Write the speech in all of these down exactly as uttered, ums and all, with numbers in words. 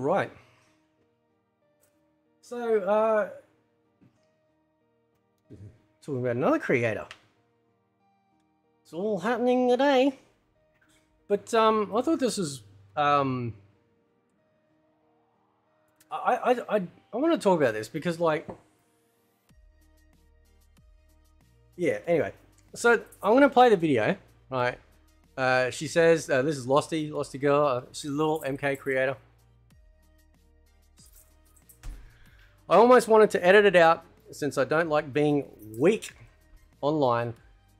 right. So, uh, talking about another creator. It's all happening today. But um, I thought this was... Um, I, I, I, I want to talk about this because, like... Yeah, anyway. So, I'm going to play the video, right? Uh, she says, uh, this is Losty, Losty Girl. Uh, she's a little M K creator. I almost wanted to edit it out since I don't like being weak online,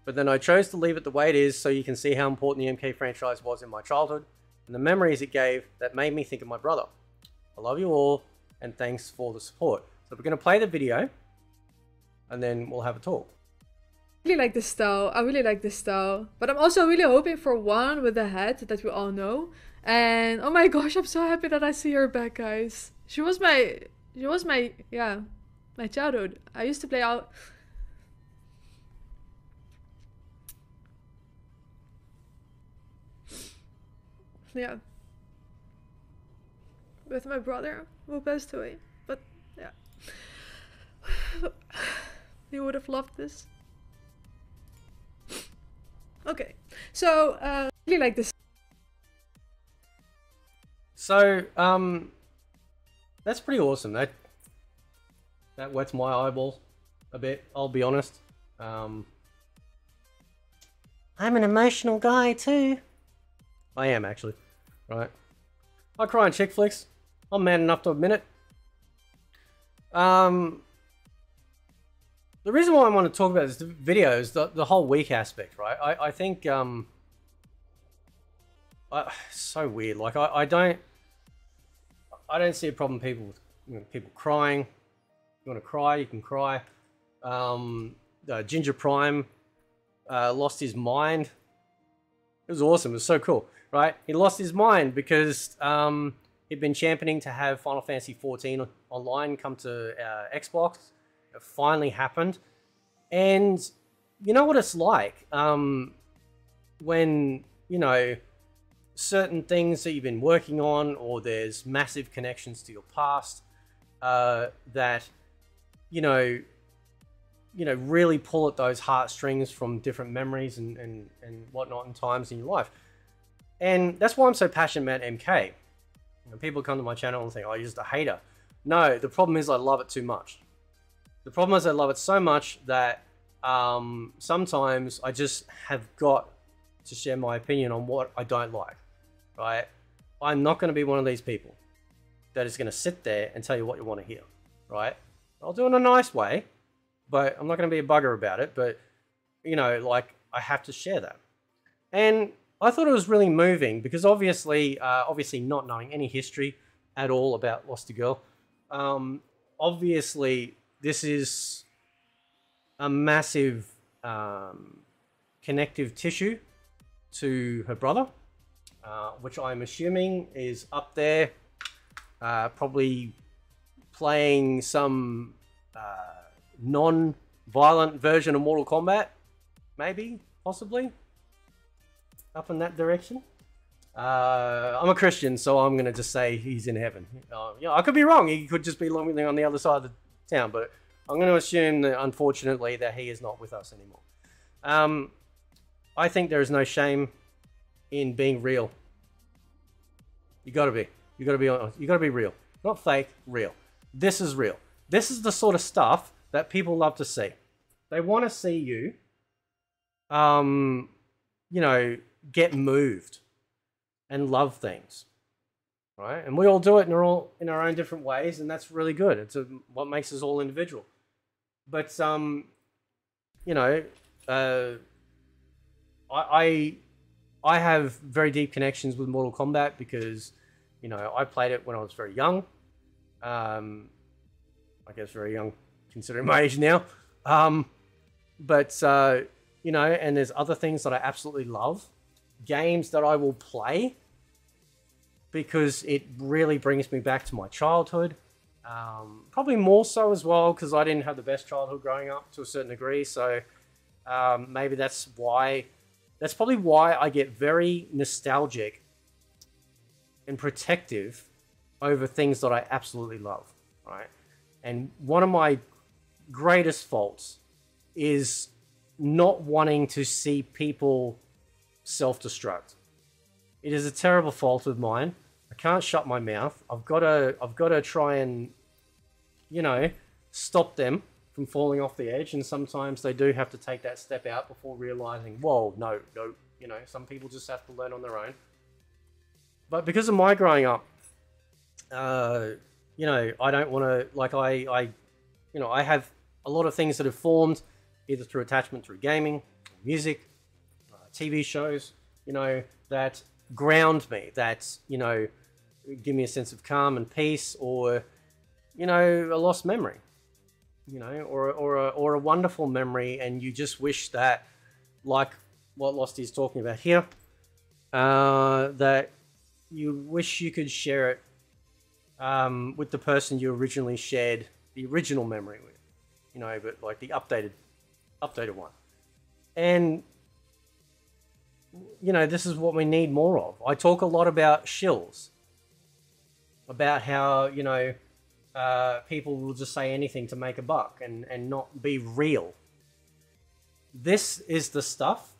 but then I chose to leave it the way it is so you can see how important the M K franchise was in my childhood and the memories it gave that made me think of my brother. I love you all and thanks for the support. So we're going to play the video and then we'll have a talk. I really like this style. I really like this style. But I'm also really hoping for one with the head that we all know. And oh my gosh, I'm so happy that I see her back, guys. She was my... She was my... Yeah. My childhood. I used to play out... Yeah. With my brother, who passed away. But, yeah. You would have loved this. Okay, so uh, really like this. So um, that's pretty awesome. That that wets my eyeball a bit. I'll be honest. Um, I'm an emotional guy too. I am actually. Right. I cry in chick flicks. I'm man enough to admit it. Um, the reason why I want to talk about this video is the, the whole weak aspect, right? I, I think, um, I, it's so weird. Like I, I don't, I don't see a problem with people, you know, people crying. If you want to cry, you can cry. Um, uh, Ginger Prime, uh, lost his mind. It was awesome. It was so cool, right? He lost his mind because, um, he'd been championing to have Final Fantasy fourteen online come to, uh, Xbox. It finally happened, and you know what it's like um, when, you know, certain things that you've been working on, or there's massive connections to your past uh, that, you know, you know, really pull at those heartstrings from different memories and, and, and whatnot and times in your life. And that's why I'm so passionate about M K. You know, people come to my channel and think, oh, you're just a hater. No, the problem is I love it too much. The problem is I love it so much that um, sometimes I just have got to share my opinion on what I don't like, right? I'm not going to be one of these people that is going to sit there and tell you what you want to hear, right? I'll do it in a nice way, but I'm not going to be a bugger about it. But, you know, like, I have to share that. And I thought it was really moving because obviously, uh, obviously not knowing any history at all about Losty Girl, um, obviously... This is a massive um, connective tissue to her brother, uh, which I'm assuming is up there, uh, probably playing some uh, non-violent version of Mortal Kombat, maybe, possibly, up in that direction. Uh, I'm a Christian, so I'm going to just say he's in heaven. Uh, yeah, I could be wrong. He could just be living on the other side of the town, but I'm going to assume that unfortunately that he is not with us anymore. Um, I think there is no shame in being real. You got to be. You got to be honest. You got to be real, not fake. Real. This is real. This is the sort of stuff that people love to see. They want to see you, um, you know, get moved and love things. Right? And we all do it in our, all, in our own different ways, and that's really good. It's a, what makes us all individual. But, um, you know, uh, I, I have very deep connections with Mortal Kombat because, you know, I played it when I was very young. Um, I guess very young considering my age now. Um, but, uh, you know, and there's other things that I absolutely love. Games that I will play. Because it really brings me back to my childhood. Um, probably more so as well, because I didn't have the best childhood growing up to a certain degree. So um, maybe that's why, that's probably why I get very nostalgic and protective over things that I absolutely love, right? And one of my greatest faults is not wanting to see people self-destruct. It is a terrible fault of mine. I can't shut my mouth. I've got to, I've got to try and, you know, stop them from falling off the edge. And sometimes they do have to take that step out before realizing, whoa, no, no, you know, some people just have to learn on their own. But because of my growing up, uh, you know, I don't want to, like I, I, you know, I have a lot of things that have formed either through attachment, through gaming, music, uh, T V shows, you know, that ground me, that, you know, give me a sense of calm and peace, or, you know, a lost memory, you know, or, or, a, or a wonderful memory. And you just wish that, like what Losty is talking about here, uh, that you wish you could share it um, with the person you originally shared the original memory with, you know, but like the updated, updated one. And, you know, this is what we need more of. I talk a lot about shills, about how, you know, uh, people will just say anything to make a buck and, and not be real. This is the stuff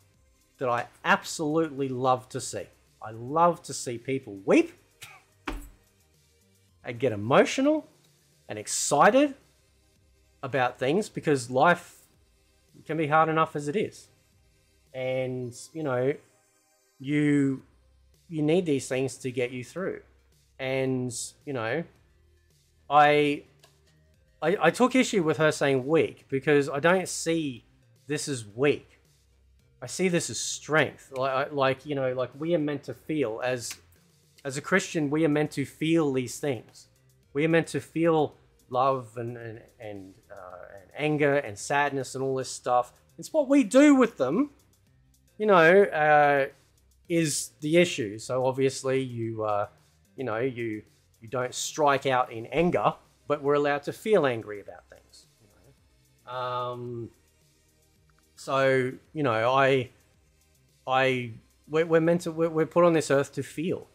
that I absolutely love to see. I love to see people weep and get emotional and excited about things, because life can be hard enough as it is. And, you know, you, you need these things to get you through. And, you know, I, I, I took issue with her saying weak, because I don't see this as weak. I see this as strength. Like, like, you know, like we are meant to feel, as, as a Christian, we are meant to feel these things. We are meant to feel love and, and, and, uh, and anger and sadness and all this stuff. It's what we do with them, you know, uh, is the issue. So obviously you, uh, you know, you, you don't strike out in anger, but we're allowed to feel angry about things, you know? Um, So, you know, I, I, we're, we're meant to, we're, we're put on this earth to feel,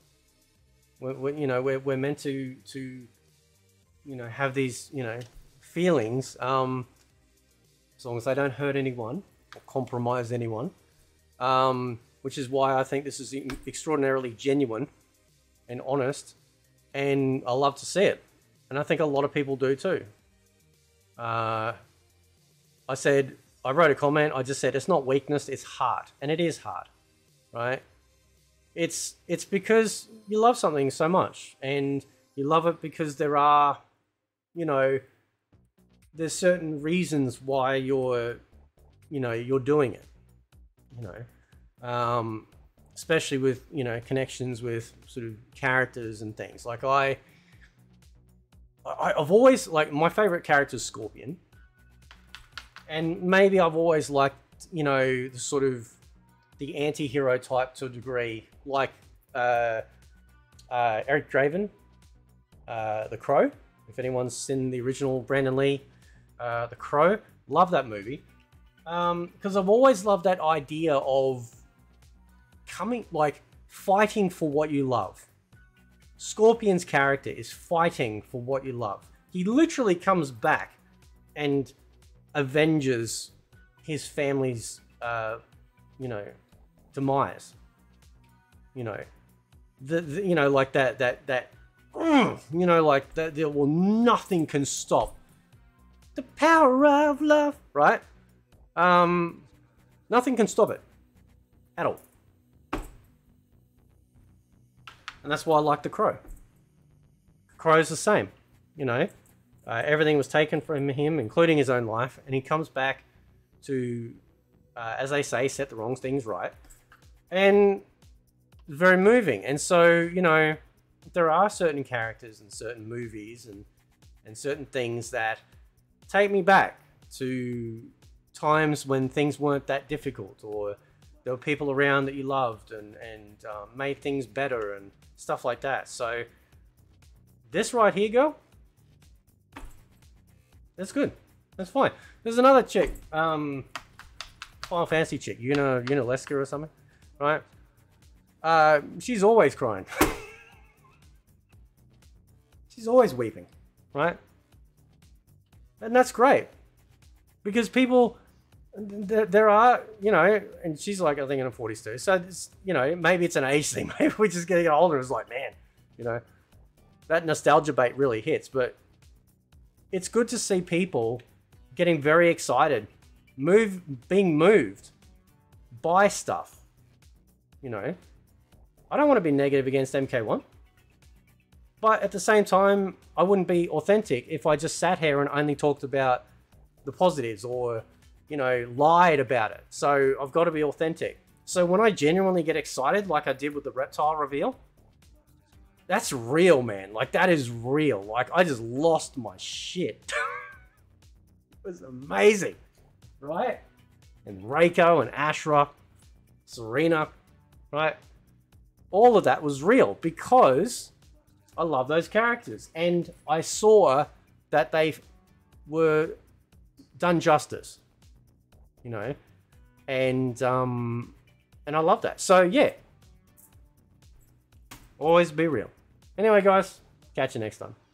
we're, we're, you know, we're, we're meant to, to, you know, have these, you know, feelings, um, as long as they don't hurt anyone or compromise anyone, um, which is why I think this is extraordinarily genuine and honest, and I love to see it. And I think a lot of people do too. Uh, I said... I wrote a comment, I just said, it's not weakness, it's heart. And it is heart, right? It's, it's because you love something so much, and you love it because there are, you know, there's certain reasons why you're, you know, you're doing it, you know, um, especially with, you know, connections with sort of characters and things. Like I, I I've always, like, my favorite character is Scorpion. And maybe I've always liked, you know, the sort of the anti-hero type to a degree, like uh, uh, Eric Draven, uh, The Crow. If anyone's seen the original Brandon Lee, uh, The Crow, love that movie. Um, because I've always loved that idea of coming, like fighting for what you love. Scorpion's character is fighting for what you love. He literally comes back and avenges his family's, uh, you know, demise. You know, the, the you know, like that, that, that, mm, you know, like that, there will, nothing can stop the power of love, right? Um, nothing can stop it at all. And that's why I like The Crow. Crow's the same, you know. Uh, everything was taken from him, including his own life, and he comes back to, uh, as they say, set the wrong things right. And very moving. And so, you know, there are certain characters and certain movies and, and certain things that take me back to times when things weren't that difficult, or there were people around that you loved and, and uh, made things better and stuff like that. So this right here, girl, that's good. That's fine. There's another chick, um, Final Fantasy chick, you know, Unaleska or something, right? Uh, she's always crying. She's always weeping, right? And that's great, because people, there, there are, you know, and she's like, I think in her forties too. So, this, you know, maybe it's an age thing. Maybe we're just getting older. It's like, man, you know, that nostalgia bait really hits. But it's good to see people getting very excited, move, being moved by stuff. You know, I don't want to be negative against M K one. But at the same time, I wouldn't be authentic if I just sat here and only talked about the positives or, you know, lied about it. So I've got to be authentic. So when I genuinely get excited, like I did with the Reptile reveal, that's real, man. Like, that is real. Like, I just lost my shit. It was amazing, right? And Reiko and Ashrah, Serena, right? All of that was real because I love those characters, and I saw that they were done justice, you know, and um, and I love that. So yeah, always be real. Anyway, guys, catch you next time.